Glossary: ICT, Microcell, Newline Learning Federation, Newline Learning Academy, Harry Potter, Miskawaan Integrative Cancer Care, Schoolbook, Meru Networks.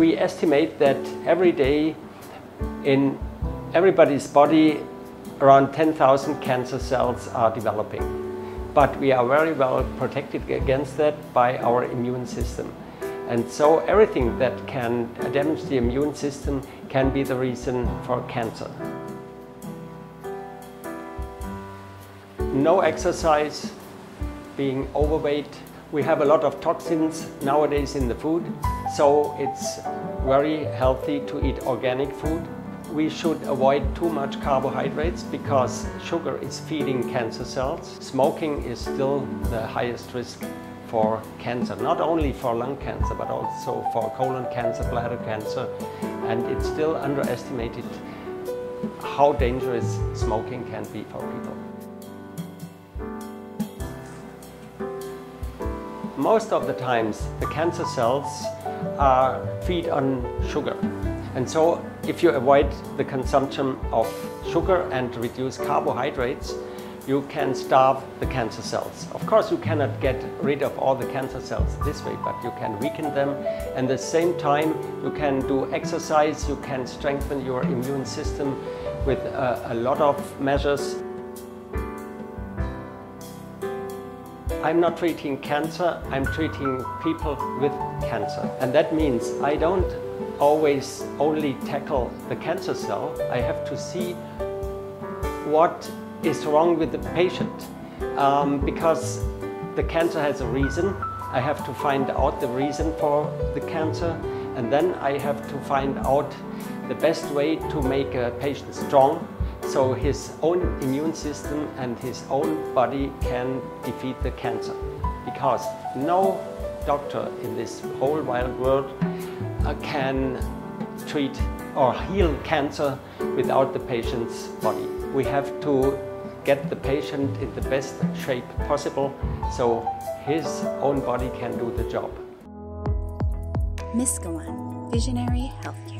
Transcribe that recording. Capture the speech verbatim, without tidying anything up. we estimate that every day in everybody's body around ten thousand cancer cells are developing. But we are very well protected against that by our immune system. And so everything that can damage the immune system can be the reason for cancer. No exercise, being overweight. We have a lot of toxins nowadays in the food, so it's very healthy to eat organic food. We should avoid too much carbohydrates because sugar is feeding cancer cells. Smoking is still the highest risk for cancer, not only for lung cancer, but also for colon cancer, bladder cancer, and it's still underestimated how dangerous smoking can be for people. Most of the times, the cancer cells are feed on sugar. And so, if you avoid the consumption of sugar and reduce carbohydrates, you can starve the cancer cells. Of course, you cannot get rid of all the cancer cells this way, but you can weaken them. And at the same time, you can do exercise, you can strengthen your immune system with a, a lot of measures. I'm not treating cancer, I'm treating people with cancer. And that means I don't always only tackle the cancer cell. I have to see what is wrong with the patient. Um, because the cancer has a reason. I have to find out the reason for the cancer. And then I have to find out the best way to make a patient strong, so his own immune system and his own body can defeat the cancer. Because no doctor in this whole wild world can treat or heal cancer without the patient's body. We have to get the patient in the best shape possible so his own body can do the job. Miskawaan, Visionary Healthcare.